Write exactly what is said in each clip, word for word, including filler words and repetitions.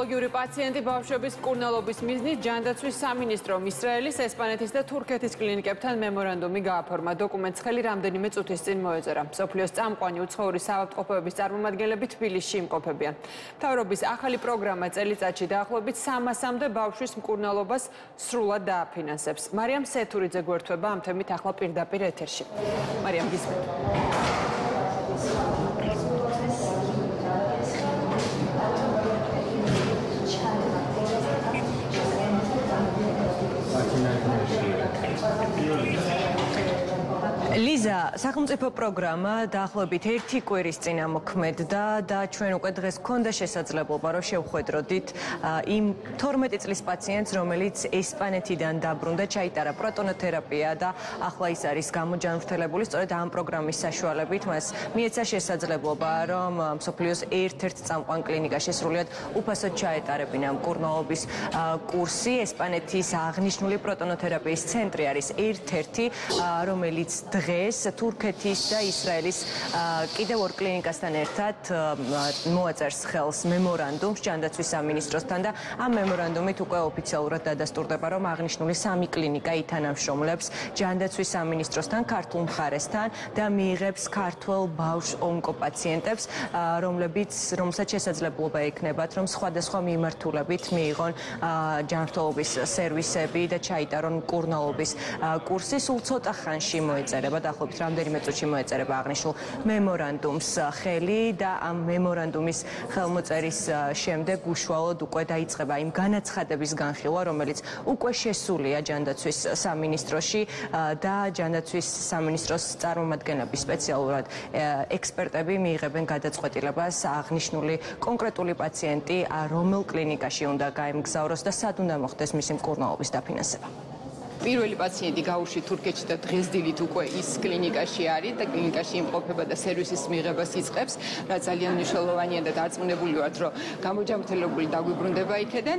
онкологიური პაციენტი ბავშვების მკურნალობის მიზნით ჯანდაცვის სამინისტრომ ისრაელის, ესპანეთის და თურქეთის კლინიკებთან მემორანდუმი გააფორმა. Დოკუმენტს ხელი რამდენიმე წუთის წინ მოეწერა. Მსოფლიოს წამყვანი უცხოური საავადმყოფოების წარმომადგენლები თბილისში იმყოფებიან. Მთავრობის ახალი პროგრამა წელიწადში დაახლოებით სამასამდე ბავშვის მკურნალობას სრულად დააფინანსებს. მარიამ სეთურიძე გვერდება ამ თემით ახლა პირდაპირ ეთერში. მარიამ გისმენთ. Лиза, სახელმწიფო პროგრამა დაახლოებით ერთი კვირის წინ ამოქმედდა და ჩვენ უკვე დღეს გქონდა შესაძლებლობა რომ შევხვედროდით იმ თორმეტი წლის პაციენტს, რომელიც ესპანეთიდან დაბრუნდა, ჩაიტარა პროტონოთერაპია და ახლა ის არის გამოჯანმრთელებული. Სწორედ ამ პროგრამის საშუალებით მას მიეცა შესაძლებლობა რომ მსოფლიოს ერთ-ერთ წამყვან კლინიკაში სრულიად უფასოდ ჩაეტარებინა მკურნალობის კურსი. ესპანეთის აღნიშნული პროტონოთერაპიის ცენტრი არის ერთ-ერთი, რომელიც დღეს თურქეთის და ისრაელის კიდევ ორ კლინიკასთან ერთად მოაწერს ხელს მემორანდუმს ჯანდაცვის სამინისტროსთან და ამ მემორანდუმით უკვე ოფიციალურად დადასტურდება, რომ აღნიშნული სამი კლინიკა ითანამშრომლებს ჯანდაცვის სამინისტროსთან, ქართულ მხარესთან და მიიღებს ქართველ ბავშვ ონკოპაციენტებს, რომლებიც რომელსაც შესაძლებლობა ექნებათ, რომ სხვადასხვა მიმართულებით მიიღონ ჯანმრთელობის სერვისები და ჩაიტარონ მკურნალობის კურსი. სულ ცოტა ხანში მოეწერება. Დაახლოებით რამდენიმე წუთში მოეწერება აღნიშნულ მემორანდუმს ხელი და ამ მემორანდუმის ხელმოწერის შემდეგ უშუალოდ უკვე დაიწყება იმ განაცხადების განხილვა, რომელიც უკვე შესულია ჯანდაცვის სამინისტროში და ჯანდაცვის სამინისტროს წარმომადგენლები, სპეციალურად ექსპერტები მიიღებენ გადაწყვეტილებას აღნიშნული კონკრეტული პაციენტი რომელ კლინიკაში უნდა გაემგზავროს და სად უნდა მოხდეს მისი მკურნალობის დაფინანსება. Პირველი პაციენტი გაუშვი თურქეთში და დღეს დილით უკვე ის კლინიკაში არის და კლინიკაში იმყოფება და სერვისის მიღებას იწყებს, რაც ძალიან მნიშვნელოვანია და დარწმუნებული ვართ, რომ გამოჯანმრთელებული დაგვიბრუნდება იქიდან.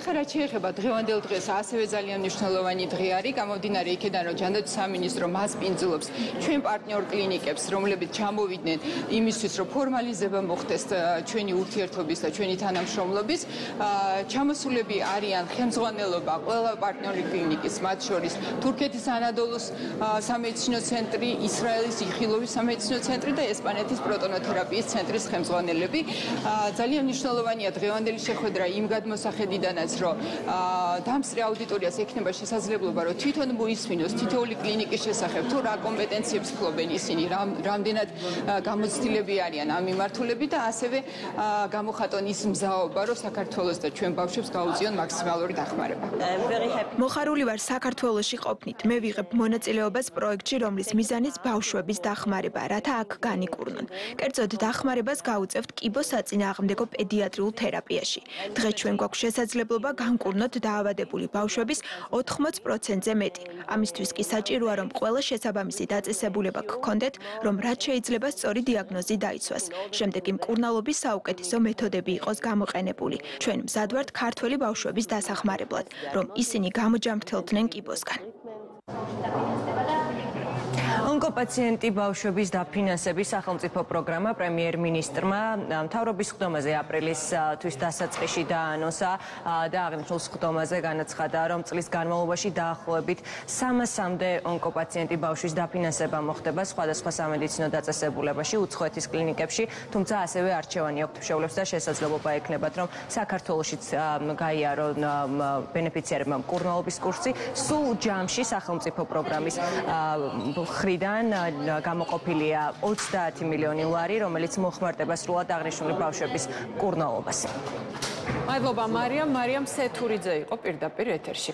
ეხლა რაც შეეხება დღევანდელ დღეს, ასევე ძალიან მნიშვნელოვანი დღე არის, გამომდინარე იქიდან, რომ ჯანდაცვის სამინისტრო მას პინძლობს ჩვენ პარტნიორ კლინიკებს, რომლებიც ჩამოვიდნენ იმისთვის, რომ ფორმალიზება მოხდეს ჩვენი ურთიერთობის და ჩვენი თანამშრომლობის. ჩამოსულები არიან ხელმძღვანელობა ყველა პარტნიორი კლინიკის, მათ შორის თურქეთის ანადოლუს სამედიცინო ცენტრი, ისრაელის იხილოვის სამედიცინო ცენტრი და ესპანეთის პროტონოთერაპიის ცენტრის ხელმძღვანელები. ძალიან მნიშვნელოვანია დღევანდელი შეხვედრა იმ გადმოსახედიდანაც, რომ დამსწრე აუდიტორიას ექნება შესაძლებლობა, რომ თვითონ მოისმინოს თითოეული კლინიკის შესახებ, თუ რა კომპეტენციებს ფლობენ ისინი, რამდენად გამოცდილები არიან ამ მიმართულებით და ასევე გამოხატონ ის მზაობა, რომ საქართველოს და ჩვენ ბავშვებს გაუწიონ მაქსიმალური დახმარება. საქართველოში ყოფნით მე ვიღებ მონაწილეობას პროექტში, რომლის მიზანიც ბავშვების დახმარება, რათა აქ განიკურნონ. კერძოდ, დახმარებას გაუწევთ კიბოს საწინააღმდეგო პედიატრიულ თერაპიაში. დღეს ჩვენ გვაქვს შესაძლებლობა განკურნოთ დაავადებული ბავშვების ოთხმოც პროცენტზე მეტი. ამისთვის კი საჭიროა, რომ ყველა შესაბამისი დაწესებულება გქონდეთ, რომ რაც შეიძლება სწორი დიაგნოზი დაიცვას. შემდეგ იმ მკურნალობის საუკეთესო მეთოდები იყოს გამოყენებული. ჩვენ მზად ვართ ქართველი ბავშვების დასახმარებლად, რომ ისინი გამოჯანმრთელდნენ კიბოსგან. Онкопациенти ბავშვების დაფინანსების სახელმწიფო პროგრამა პრემიერ-მინისტრმა მთავრობის ხდომაზე აპრილისთვის დასაწყისში დაანონსა და აღნიშნულ ხდომაზე განაცხადა, რომ წლის განმავლობაში დაახლოებით სამასამდე онკოპაციენტი ბავშვის დაფინანსება მოხდება სხვადასხვა სამედიცინო დაწესებულებაში, უცხოეთის კლინიკებში, თუმცა ასევე არჩევანი აქვთ მშევლებს და შესაძლებლობა ექნებათ, რომ საქართველოშიც გაიარონ ბენეფიციარებმა მკურნალობის კურსი. Სულ ჯამში სახელმწიფო პროგრამის იდან გამოყოფილია ოცდაათი მილიონი ლარი, რომელიც მოხმარდება სრულად აღნიშნული ბავშვების მკურნალობას. Მადლობა მარიამ, მარიამ სეთურიძე იყო პირდაპირ ეთერში.